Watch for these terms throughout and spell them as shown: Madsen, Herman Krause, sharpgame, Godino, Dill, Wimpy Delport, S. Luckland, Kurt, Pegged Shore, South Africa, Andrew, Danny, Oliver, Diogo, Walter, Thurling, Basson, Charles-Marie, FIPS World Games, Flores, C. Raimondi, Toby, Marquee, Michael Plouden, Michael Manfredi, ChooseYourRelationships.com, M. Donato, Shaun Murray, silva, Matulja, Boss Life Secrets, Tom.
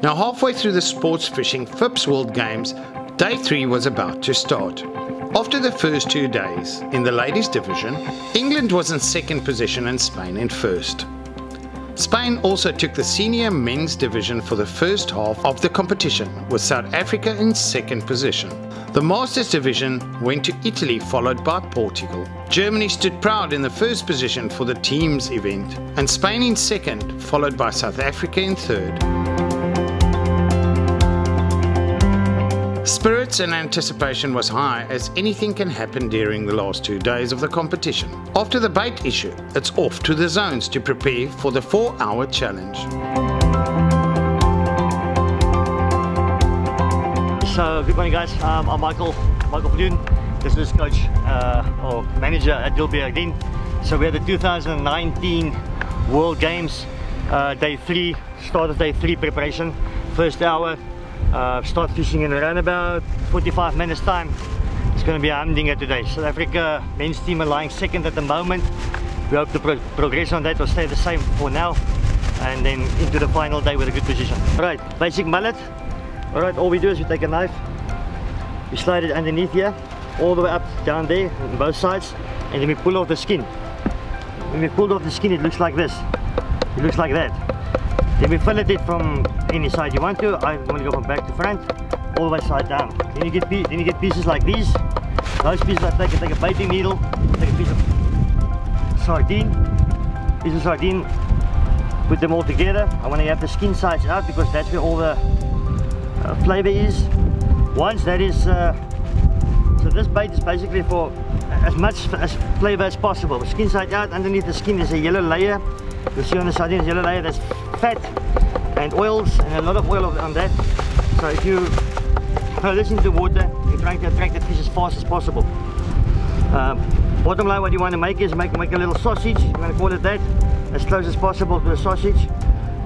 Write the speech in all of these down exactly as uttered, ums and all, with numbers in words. Now halfway through the sports fishing FIPS World Games, day three was about to start. After the first two days, in the ladies division, England was in second position and Spain in first. Spain also took the senior men's division for the first half of the competition, with South Africa in second position. The Masters division went to Italy, followed by Portugal. Germany stood proud in the first position for the teams event, and Spain in second, followed by South Africa in third. Spirits and anticipation was high, as anything can happen during the last two days of the competition. After the bait issue, it's off to the zones to prepare for the four-hour challenge. So, good morning guys, um, I'm Michael, Michael Plouden. This is coach uh, or manager at Dill. So we had the two thousand nineteen World Games, uh, day three, start of day three preparation, first hour. Uh, start fishing in around about forty-five minutes time. It's going to be a humdinger today. South Africa men's team are lying second at the moment. We hope the pro progress on that will stay the same for now, and then into the final day with a good position. Alright, basic mullet. Alright, all we do is we take a knife, we slide it underneath here, all the way up down there on both sides, and then we pull off the skin. When we pulled off the skin, it looks like this. It looks like that. Then we fillet it from any side you want to. I'm going to go from back to front, all the way side down. Then you get, then you get pieces like these. Those pieces I take, I take a baiting needle, take a piece of sardine, piece of sardine, put them all together. I want to have the skin sides out because that's where all the uh, flavor is. Once that is, uh, so this bait is basically for as much as flavor as possible. Skin side out, underneath the skin is a yellow layer. You see on the sardine is a yellow layer, that's fat and oils, and a lot of oil on that. So if you throw this into water, you're trying to attract the fish as fast as possible. Um, bottom line, what you want to make is make, make a little sausage, you want to call it that, as close as possible to the sausage.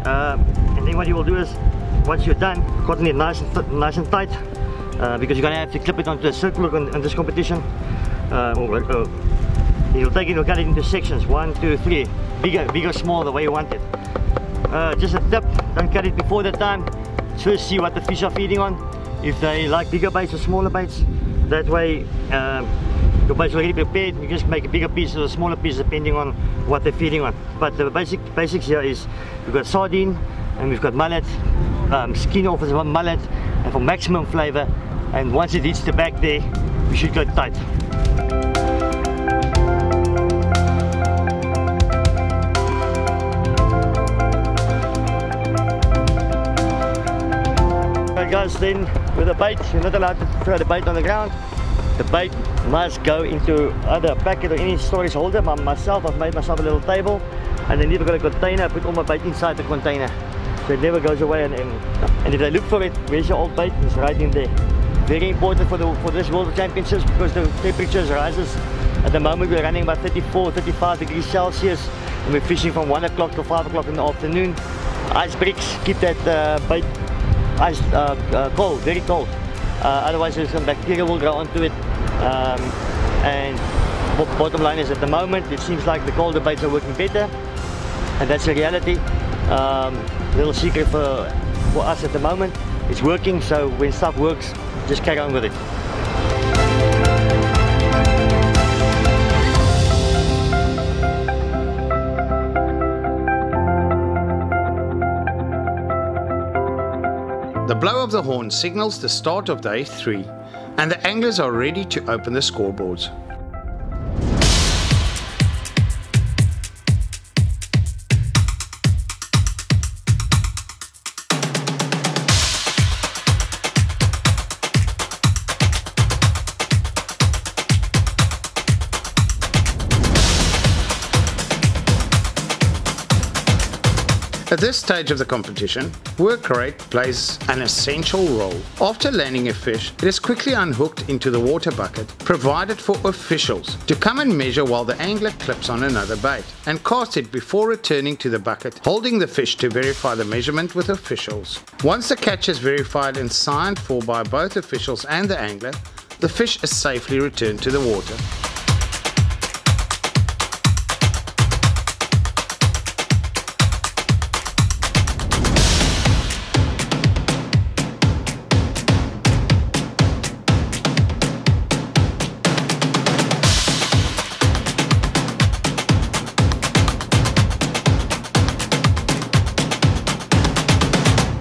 Um, and then what you will do is, once you're done, cotton it nice and, nice and tight, uh, because you're going to have to clip it onto the circle on, on this competition. Uh, or, or, You'll take it, you'll cut it into sections, one, two, three, bigger, bigger, small, the way you want it. Uh, just a tip, don't cut it before the time. First see what the fish are feeding on. If they like bigger baits or smaller baits, that way um, your baits are already prepared. You just make a bigger piece or a smaller piece depending on what they're feeding on. But the basic basics here is we've got sardine and we've got mullet, um, skin off as one mullet, and for maximum flavor. And once it hits the back there, we should go tight. Guys, then with the bait, you're not allowed to throw the bait on the ground. The bait must go into either a packet or any storage holder. But myself, I've made myself a little table, and then if I've got a container, I put all my bait inside the container, so it never goes away. And, and, and if they look for it, where's your old bait? It's right in there. Very important for the for this World Championships, because the temperatures rises. At the moment, we're running about thirty-four, thirty-five degrees Celsius, and we're fishing from one o'clock to five o'clock in the afternoon. Ice bricks keep that uh, bait. Ice, uh, uh, cold, very cold. Uh, otherwise, there's some bacteria will grow onto it. Um, and bottom line is, at the moment, it seems like the colder baits are working better, and that's the reality. Um, little secret for for us at the moment. It's working, so when stuff works, just carry on with it. The blow of the horn signals the start of day three, and the anglers are ready to open the scoreboards. At this stage of the competition, work rate plays an essential role. After landing a fish, it is quickly unhooked into the water bucket, provided for officials to come and measure while the angler clips on another bait and casts it before returning to the bucket, holding the fish to verify the measurement with officials. Once the catch is verified and signed for by both officials and the angler, the fish is safely returned to the water.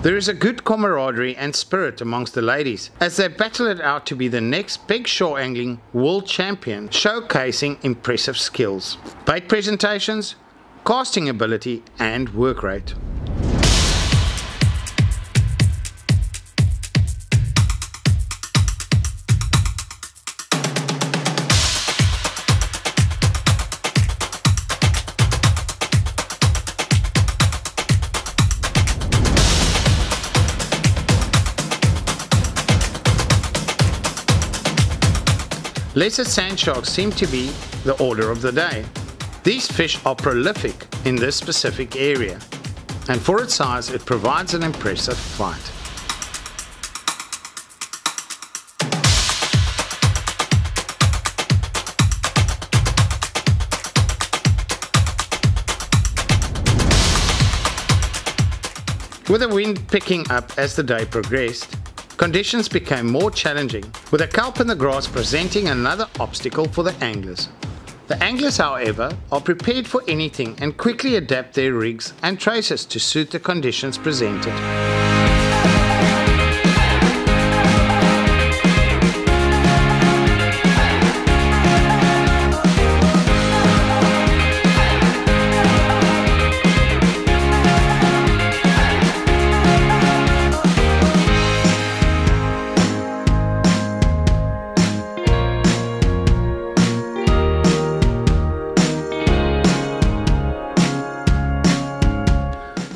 There is a good camaraderie and spirit amongst the ladies as they battle it out to be the next Pegged Shore Angling World Champion, showcasing impressive skills, bait presentations, casting ability and work rate. Lizard sand sharks seem to be the order of the day. These fish are prolific in this specific area, and for its size it provides an impressive fight. With the wind picking up as the day progressed, conditions became more challenging, with a kelp in the grass presenting another obstacle for the anglers. The anglers, however, are prepared for anything and quickly adapt their rigs and traces to suit the conditions presented.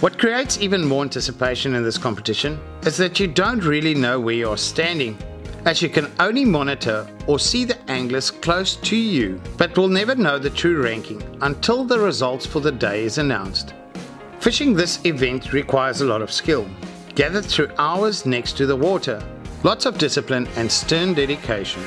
What creates even more anticipation in this competition is that you don't really know where you are standing, as you can only monitor or see the anglers close to you, but will never know the true ranking until the results for the day is announced. Fishing this event requires a lot of skill, gathered through hours next to the water, lots of discipline and stern dedication.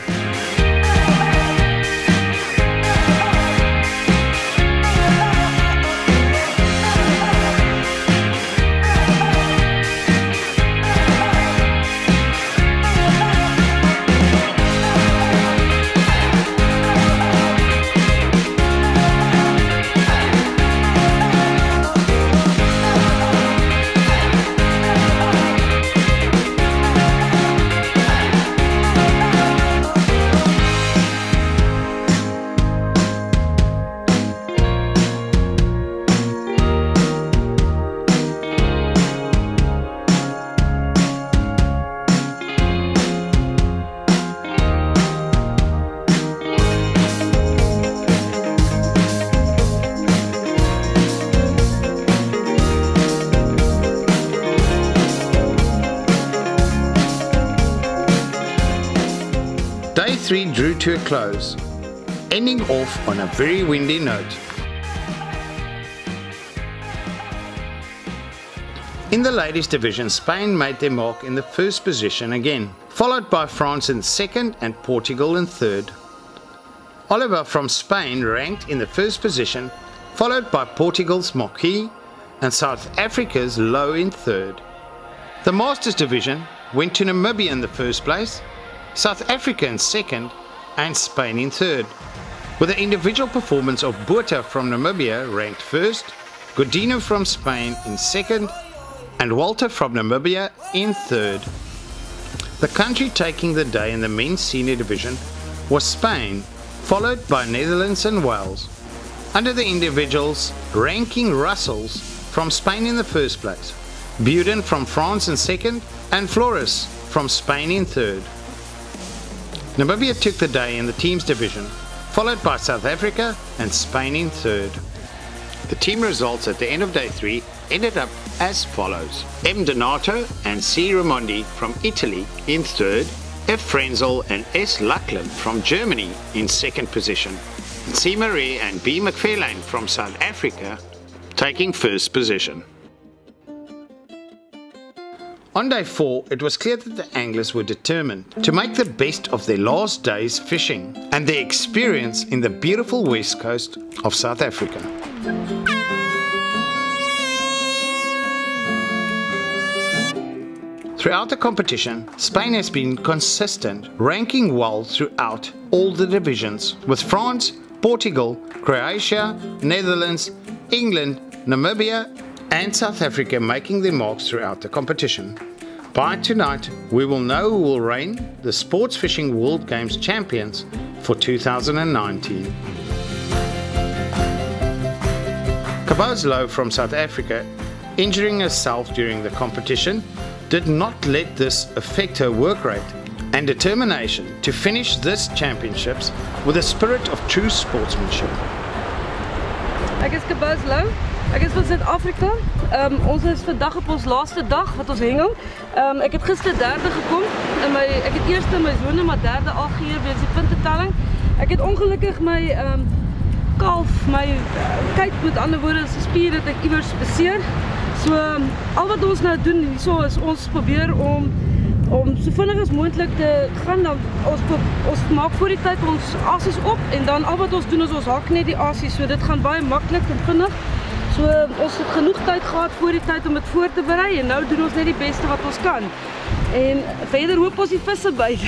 Day three drew to a close, ending off on a very windy note. In the ladies division, Spain made their mark in the first position again, followed by France in second and Portugal in third. Oliver from Spain ranked in the first position, followed by Portugal's Marquee and South Africa's Low in third. The Masters division went to Namibia in the first place, South Africa in second and Spain in third, with the individual performance of Buiter from Namibia ranked first, Godino from Spain in second and Walter from Namibia in third. The country taking the day in the men's senior division was Spain, followed by Netherlands and Wales. Under the individuals ranking, Russells from Spain in the first place, Buden from France in second and Flores from Spain in third. Namibia took the day in the teams division, followed by South Africa and Spain in third. The team results at the end of day three ended up as follows. M. Donato and C. Raimondi from Italy in third, F. Frenzel and S. Luckland from Germany in second position, and C. Marie and B. McFarlane from South Africa taking first position. On day four, it was clear that the anglers were determined to make the best of their last day's fishing and their experience in the beautiful west coast of South Africa. Throughout the competition, Spain has been consistent, ranking well throughout all the divisions, with France, Portugal, Croatia, Netherlands, England, Namibia and South Africa making their marks throughout the competition. By tonight, we will know who will reign the Sports Fishing World Games champions for two thousand nineteen. Kabozlo from South Africa, injuring herself during the competition, did not let this affect her work rate and determination to finish this championships with a spirit of true sportsmanship. Ek is Kabozlo. Ek is van Suid-Afrika. Um, ons is vandag op ons laaste dag wat ons hengel. Um, ek het gister derde gekom en my ek het eerste my sone maar derde al gee weens die puntetelling. Ek het ongelukkig my um, kalf, my uh, kyk met ander woorde se spier het ek iewers beseer. So um, al wat ons nou doen hierso is ons probeer om om so vinnig as moontlik te gaan dan ons ons maak voor die tyd ons aasies op en dan al wat ons doen is ons hak net die aasies so dit gaan baie maklik en vinnig. So ons het genoeg tyd gehad voor die tyd om dit voor te berei en nou doen ons net die beste wat ons kan. En verder hoop ons die visse byt.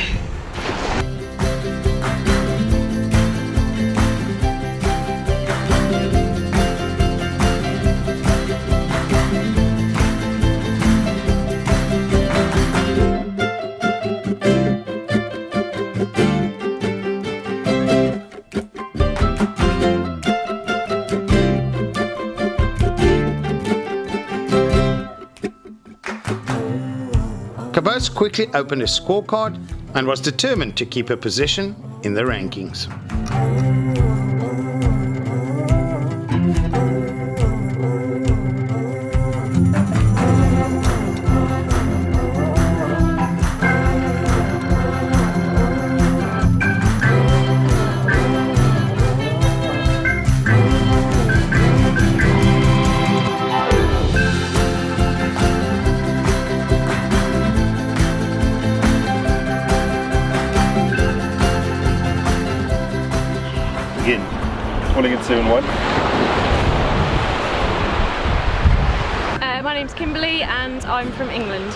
Kabozlo quickly opened a scorecard and was determined to keep her position in the rankings. One. Uh, my name's Kimberly and I'm from England.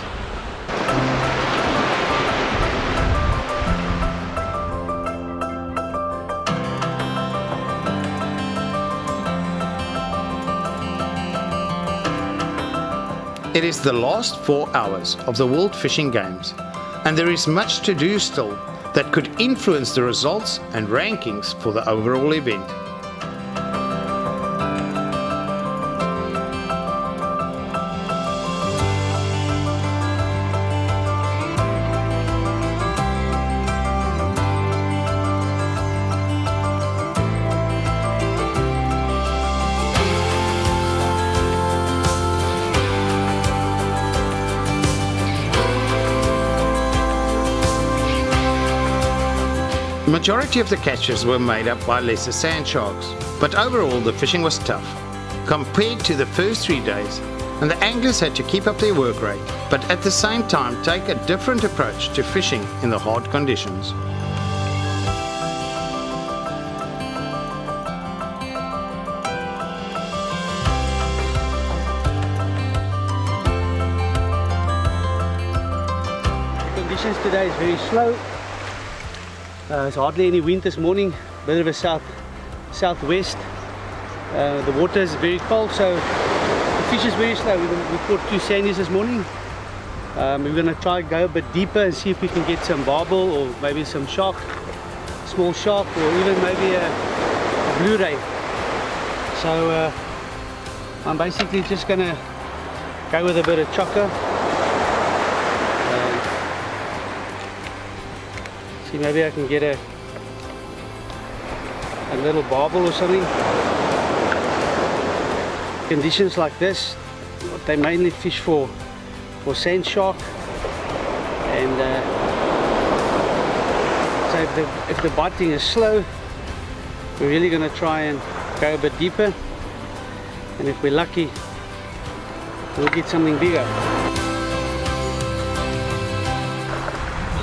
It is the last four hours of the World Fishing Games and there is much to do still that could influence the results and rankings for the overall event. The majority of the catches were made up by Lizard sand sharks, but overall the fishing was tough, compared to the first three days, and the anglers had to keep up their work rate, but at the same time take a different approach to fishing in the hard conditions. The conditions today is very slow. Uh, there's hardly any wind this morning, bit of a south southwest. Uh, the water is very cold, so the fish is very slow. We, we caught two sandies this morning. Um, we're gonna try and go a bit deeper and see if we can get some barbel or maybe some shark, small shark, or even maybe a, a blue ray. So uh, I'm basically just gonna go with a bit of chocker. Maybe I can get a a little barbel or something. Conditions like this, they mainly fish for for sand shark, and uh, so if the, if the biting is slow, we're really going to try and go a bit deeper, and if we're lucky, we'll get something bigger.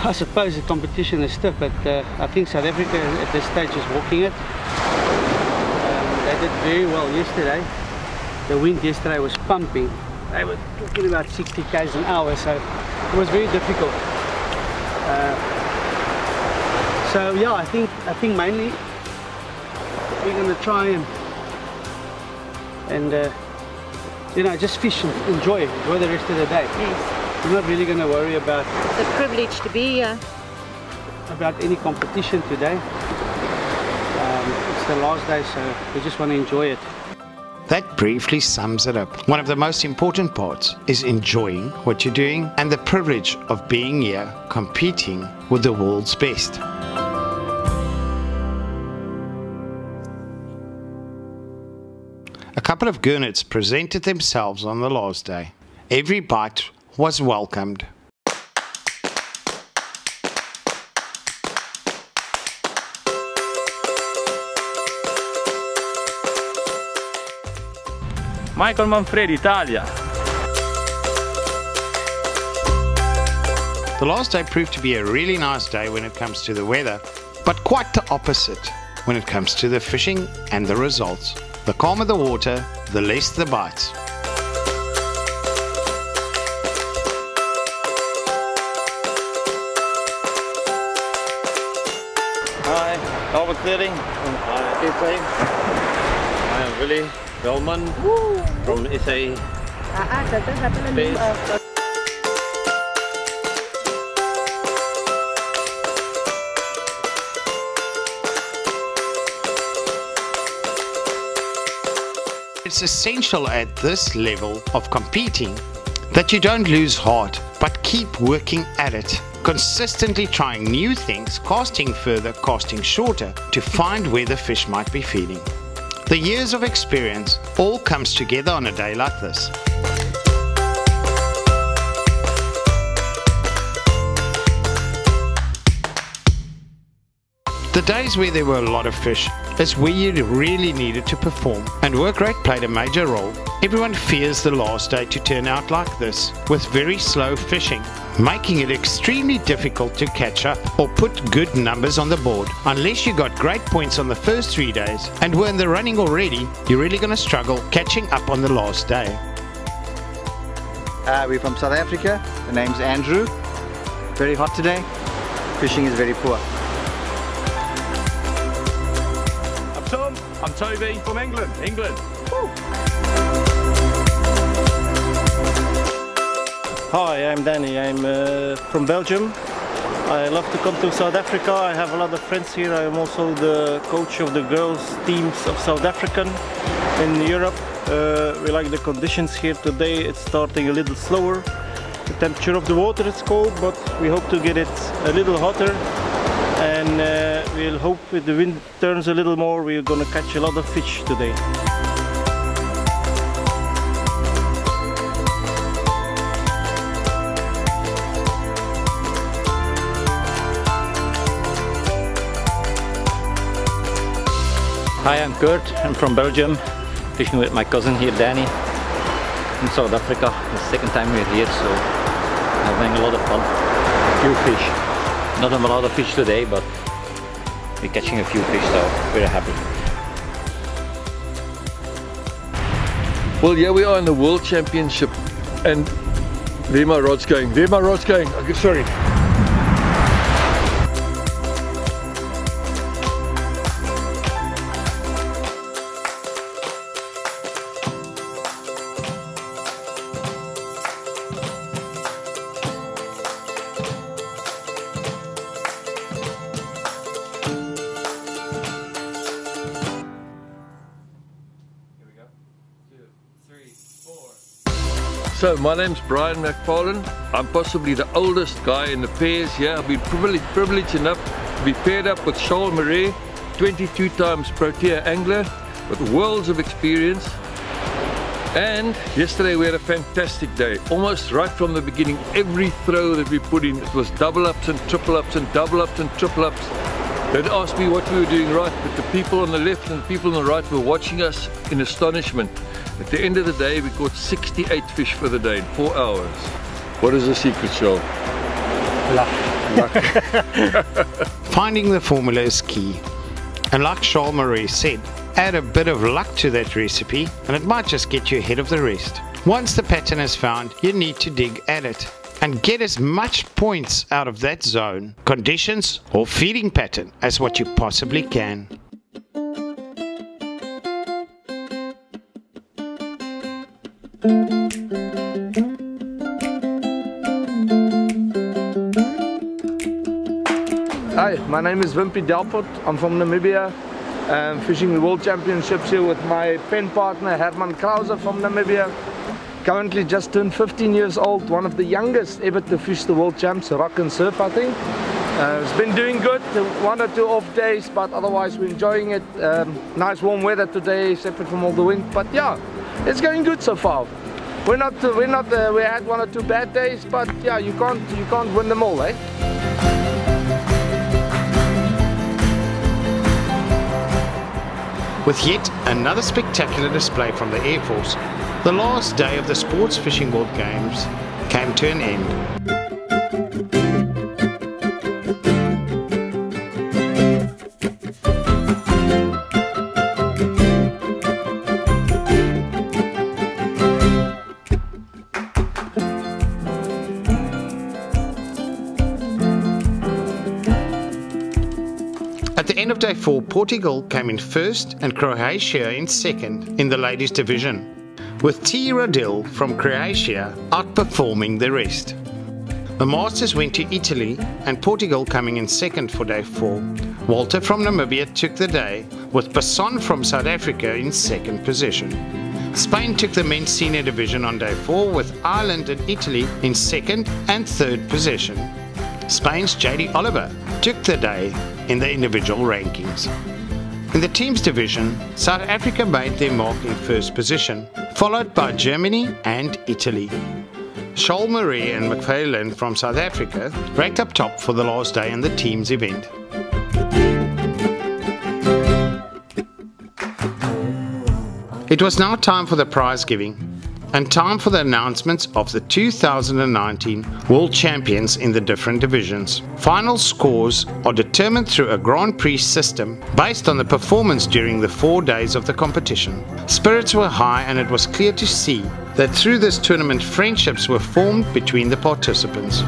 I suppose the competition is stiff, but uh, I think South Africa at this stage is walking it. Um, they did very well yesterday. The wind yesterday was pumping. They were talking about sixty k's an hour, so it was very difficult. Uh, so yeah, I think I think mainly we're going to try and and uh, you know, just fish and enjoy, enjoy the rest of the day. Yes. You're not really going to worry about... It's a privilege to be here. About any competition today. Um, it's the last day, so we just want to enjoy it. That briefly sums it up. One of the most important parts is enjoying what you're doing and the privilege of being here competing with the world's best. A couple of gurnets presented themselves on the last day. Every bite was welcomed. Michael Manfredi, Italia. The last day proved to be a really nice day when it comes to the weather, but quite the opposite when it comes to the fishing and the results. The calmer the water, the less the bites. Hi, Albert Clearing. I am Willie Wellman from S A. Space. It's essential at this level of competing that you don't lose heart, but keep working at it, consistently trying new things, casting further, casting shorter, to find where the fish might be feeding. The years of experience all comes together on a day like this. The days where there were a lot of fish is where you really needed to perform, and work rate played a major role. Everyone fears the last day to turn out like this, with very slow fishing, making it extremely difficult to catch up or put good numbers on the board. Unless you got great points on the first three days and were in the running already, you're really going to struggle catching up on the last day. Uh, we're from South Africa, the name's Andrew. Very hot today, fishing is very poor. Tom, I'm Toby from England, England. Woo. Hi, I'm Danny, I'm uh, from Belgium. I love to come to South Africa, I have a lot of friends here. I'm also the coach of the girls teams of South African in Europe. Uh, we like the conditions here today, it's starting a little slower. The temperature of the water is cold, but we hope to get it a little hotter. And uh, we'll hope if the wind turns a little more, we're gonna catch a lot of fish today. Hi, I'm Kurt, I'm from Belgium, fishing with my cousin here, Danny, in South Africa. The second time we're here, so I'm having a lot of fun. A few fish. Not a lot of fish today, but we're catching a few fish, so we're happy. Well, yeah, we are in the World Championship, and there my rod's going, there my rod's going, okay, sorry. So my name's Brian McFarlane. I'm possibly the oldest guy in the pairs here. I've been privileged, privileged enough to be paired up with Shaun Murray, twenty-two times Protea angler with worlds of experience. And yesterday we had a fantastic day. Almost right from the beginning, every throw that we put in, it was double ups and triple ups and double ups and triple ups. They'd asked me what we were doing right, but the people on the left and the people on the right were watching us in astonishment. At the end of the day, we caught sixty-eight fish for the day in four hours. What is the secret, Shaun? Luck. Luck. Finding the formula is key. And like Charles-Marie said, add a bit of luck to that recipe and it might just get you ahead of the rest. Once the pattern is found, you need to dig at it and get as much points out of that zone, conditions or feeding pattern as what you possibly can. Hi, my name is Wimpy Delport. I'm from Namibia. I'm fishing the World Championships here with my pen partner Herman Krause from Namibia. Currently just turned fifteen years old, one of the youngest ever to fish the World Champs, rock and surf I think. Uh, it's been doing good, one or two off days, but otherwise we're enjoying it. Um, nice warm weather today, separate from all the wind, but yeah, it's going good so far. We're not, we're not, uh, we had one or two bad days, but yeah, you can't, you can't win them all, eh? With yet another spectacular display from the Air Force, the last day of the Sports Fishing World Games came to an end. At the end of day four, Portugal came in first and Croatia in second in the ladies division, with Dill from Croatia outperforming the rest. The Masters went to Italy and Portugal coming in second for day four. Walter from Namibia took the day, with Basson from South Africa in second position. Spain took the men's senior division on day four, with Ireland and Italy in second and third position. Spain's J D Oliver took the day in the individual rankings. In the teams division, South Africa made their mark in first position, followed by Germany and Italy. Shaun Murray and McFarlane from South Africa ranked up top for the last day in the teams event. It was now time for the prize giving and time for the announcements of the two thousand nineteen World Champions in the different divisions. Final scores are determined through a Grand Prix system based on the performance during the four days of the competition. Spirits were high and it was clear to see that through this tournament friendships were formed between the participants.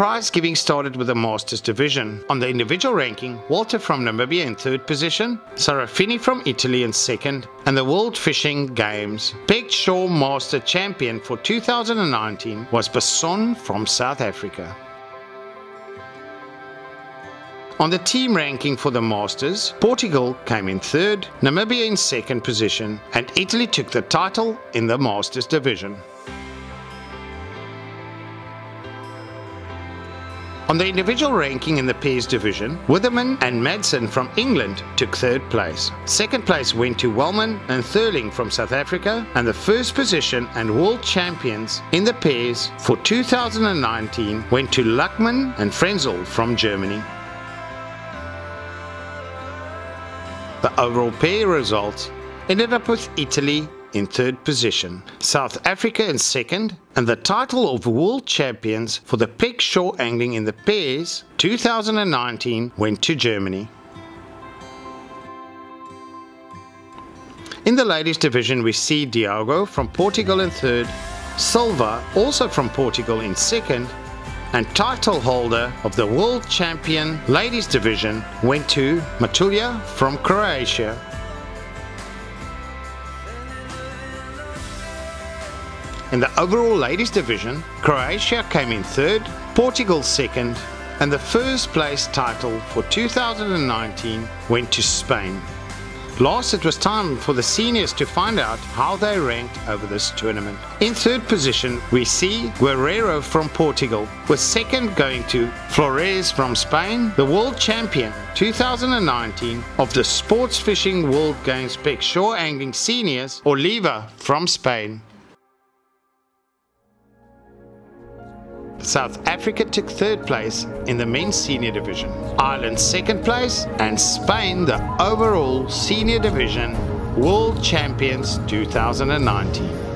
Prize giving started with the Masters division. On the individual ranking, Walter from Namibia in third position, Sarafini from Italy in second, and the World Fishing Games Pegged Shore Master Champion for two thousand nineteen was Basson from South Africa. On the team ranking for the Masters, Portugal came in third, Namibia in second position, and Italy took the title in the Masters division. On the individual ranking in the pairs division, Witherman and Madsen from England took third place. Second place went to Wellman and Thurling from South Africa, and the first position and world champions in the pairs for two thousand nineteen went to Luckland and Frenzel from Germany. The overall pair results ended up with Italy in third position, South Africa in second, and the title of World Champions for the Pegged Shore Angling in the Pairs two thousand nineteen went to Germany. In the ladies division we see Diogo from Portugal in third, Silva also from Portugal in second, and title holder of the World Champion ladies division went to Matulja from Croatia. In the overall ladies division, Croatia came in third, Portugal second, and the first place title for two thousand nineteen went to Spain. Last, it was time for the seniors to find out how they ranked over this tournament. In third position we see Guerrero from Portugal, with second going to Flores from Spain, the world champion two thousand nineteen of the Sports Fishing World Games Pegged Shore Angling Seniors, Oliver from Spain. South Africa took third place in the men's senior division, Ireland second place, and Spain the overall senior division World Champions two thousand nineteen.